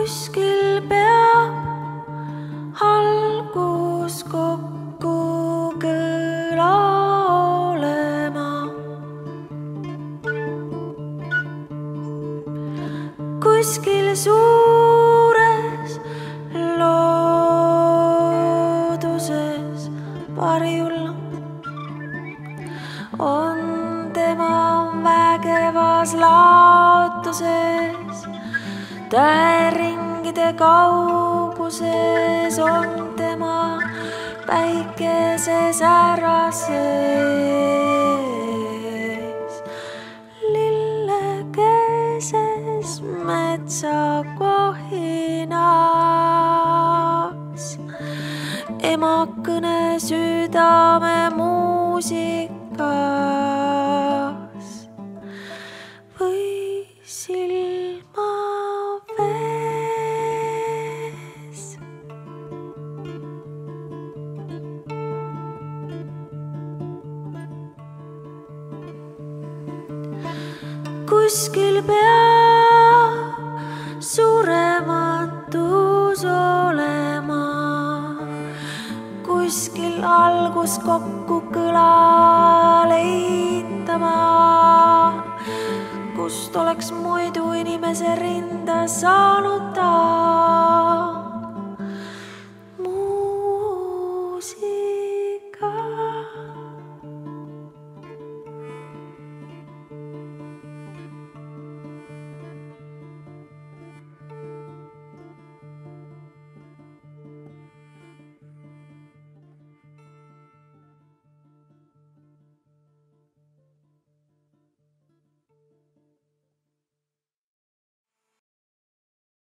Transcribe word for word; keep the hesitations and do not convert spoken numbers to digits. kuskil peab algus kokku kõla olema. Kuskil suures looduses varjul on tema vägevas laotuses. Täringide kauguses on tema päikeses ärases. Lillekeses metsakohinas emakõne südame muusikas või silmas. Kuskil peab surematus olema, kuskil algus kokku kõla leitama, kust oleks muidu inimese rinda saanud ta.